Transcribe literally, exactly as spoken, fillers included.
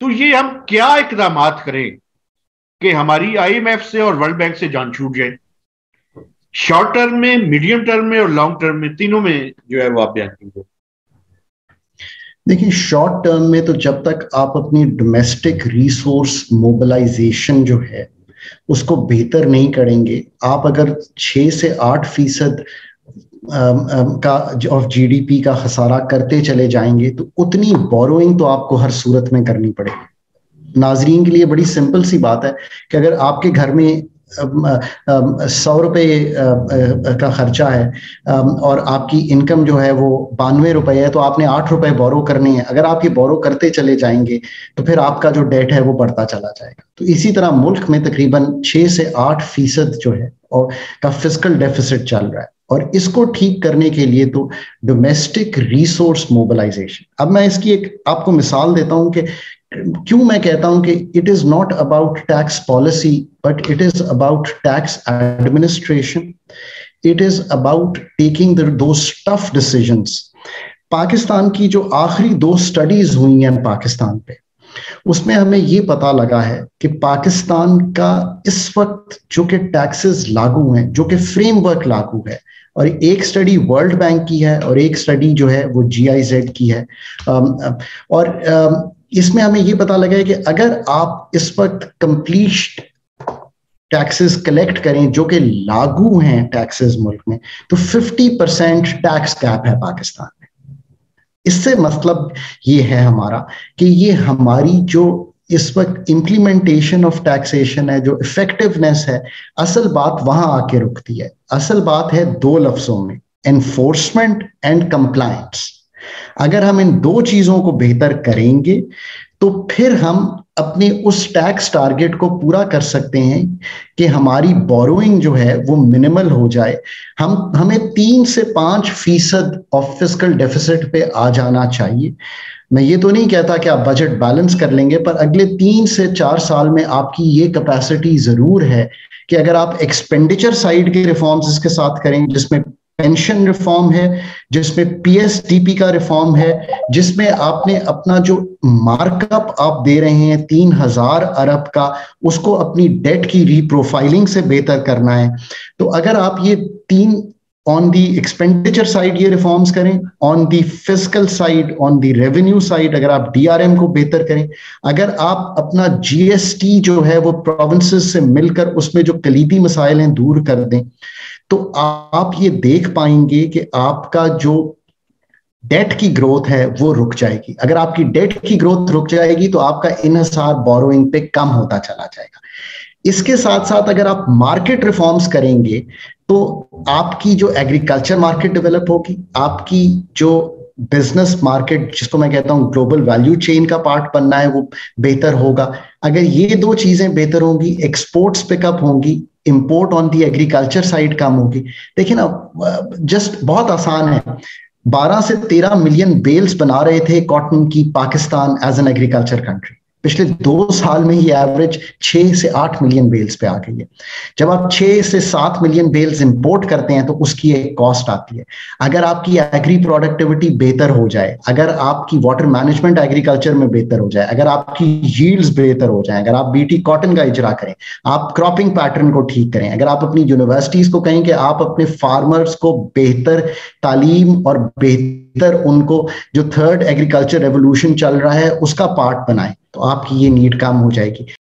तो ये हम क्या इकदाम करें कि हमारी आईएमएफ से और वर्ल्ड बैंक से जान छूट जाए। शॉर्ट टर्म में, मीडियम टर्म में और लॉन्ग टर्म में, तीनों में जो है वो आप ध्यान दीजिए। देखिए, शॉर्ट टर्म में तो जब तक आप अपनी डोमेस्टिक रिसोर्स मोबिलाइजेशन जो है उसको बेहतर नहीं करेंगे, आप अगर छः से आठ फीसद का ऑफ जीडीपी का खसारा करते चले जाएंगे तो उतनी बोरोइंग तो आपको हर सूरत में करनी पड़ेगी। नाजरीन के लिए बड़ी सिंपल सी बात है कि अगर आपके घर में सौ रुपये का खर्चा है और आपकी इनकम जो है वो बानवे रुपए है, तो आपने आठ रुपए बोरो करने हैं। अगर आप ये बोरो करते चले जाएंगे तो फिर आपका जो डेट है वो बढ़ता चला जाएगा। तो इसी तरह मुल्क में तकरीबन छः से आठ फीसद जो है और का फिस्कल डेफिसिट चल रहा है, और इसको ठीक करने के लिए तो डोमेस्टिक रिसोर्स मोबिलाइजेशन। अब मैं इसकी एक आपको मिसाल देता हूँ कि क्यों मैं कहता हूं कि it is not about tax policy but it is about tax administration, it is about taking those tough decisions. Pakistan की जो आखिरी दो स्टडीज हुई हैं पाकिस्तान पे, उसमें हमें ये पता लगा है कि पाकिस्तान का इस वक्त जो कि टैक्सेस लागू हैं, जो कि फ्रेमवर्क लागू है, और एक स्टडी वर्ल्ड बैंक की है और एक स्टडी जो है वो जी आई ज़ेड की है, और इसमें हमें ये पता लगा है कि अगर आप इस वक्त कंप्लीट टैक्सेस कलेक्ट करें जो कि लागू हैं टैक्सेस मुल्क में, तो पचास परसेंट टैक्स कैप है पाकिस्तान में। इससे मतलब ये है हमारा कि ये हमारी जो इस वक्त इम्प्लीमेंटेशन ऑफ टैक्सेशन है, जो इफेक्टिवनेस है, असल बात वहां आके रुकती है। असल बात है दो लफ्जों में, एनफोर्समेंट एंड कंप्लायंस। अगर हम इन दो चीजों को बेहतर करेंगे तो फिर हम अपने उस टैक्स टारगेट को पूरा कर सकते हैं कि हमारी बोरोइंग जो है वो मिनिमल हो जाए। हम हमें तीन से पांच फीसद ऑफ फिस्कल डेफिसिट पे आ जाना चाहिए। मैं ये तो नहीं कहता कि आप बजट बैलेंस कर लेंगे, पर अगले तीन से चार साल में आपकी ये कैपेसिटी जरूर है कि अगर आप एक्सपेंडिचर साइड के रिफॉर्म्स इसके साथ करें, जिसमें पेंशन रिफॉर्म है, जिसमें पी एस टी पी का रिफॉर्म है, जिसमें आपने अपना जो मार्कअप आप दे रहे हैं तीन हजार अरब का, उसको अपनी डेट की रीप्रोफाइलिंग से बेहतर करना है। तो अगर आप ये तीन ऑन दी एक्सपेंडिचर साइड ये रिफॉर्म्स करें, on the fiscal side, on the revenue side अगर आप डी आर एम को बेहतर करें, अगर आप अपना जी एस टी जो है वो प्रोविंसेस से मिलकर उसमें जो कलीदी मसाइल हैं दूर कर दें, तो आप ये देख पाएंगे कि आपका जो डेट की ग्रोथ है वो रुक जाएगी। अगर आपकी डेट की ग्रोथ रुक जाएगी तो आपका इनहिसार बोरोइंग पे कम होता चला जाएगा। इसके साथ साथ अगर आप मार्केट रिफॉर्म्स करेंगे तो आपकी जो एग्रीकल्चर मार्केट डेवलप होगी, आपकी जो बिजनेस मार्केट जिसको मैं कहता हूँ ग्लोबल वैल्यू चेन का पार्ट बनना है वो बेहतर होगा। अगर ये दो चीजें बेहतर होंगी, एक्सपोर्ट्स पिकअप होंगी, import on the agriculture side कम होगी। देखिए ना, जस्ट बहुत आसान है, बारह से तेरह मिलियन बेल्स बना रहे थे कॉटन की Pakistan as an agriculture country. पिछले दो साल में ये एवरेज छः से आठ मिलियन बेल्स पे आ गई है। जब आप छः से सात मिलियन बेल्स इंपोर्ट करते हैं तो उसकी एक कॉस्ट आती है। अगर आपकी एग्री प्रोडक्टिविटी बेहतर हो जाए, अगर आपकी वाटर मैनेजमेंट एग्रीकल्चर में बेहतर हो जाए, अगर आपकी यील्ड्स बेहतर हो जाए, अगर आप बीटी कॉटन का इजरा करें, आप क्रॉपिंग पैटर्न को ठीक करें, अगर आप अपनी यूनिवर्सिटीज को कहें कि आप अपने फार्मर्स को बेहतर तालीम और बेहतर उनको जो थर्ड एग्रीकल्चर रेवोल्यूशन चल रहा है उसका पार्ट बनाएं, तो आपकी ये नीड कम हो जाएगी।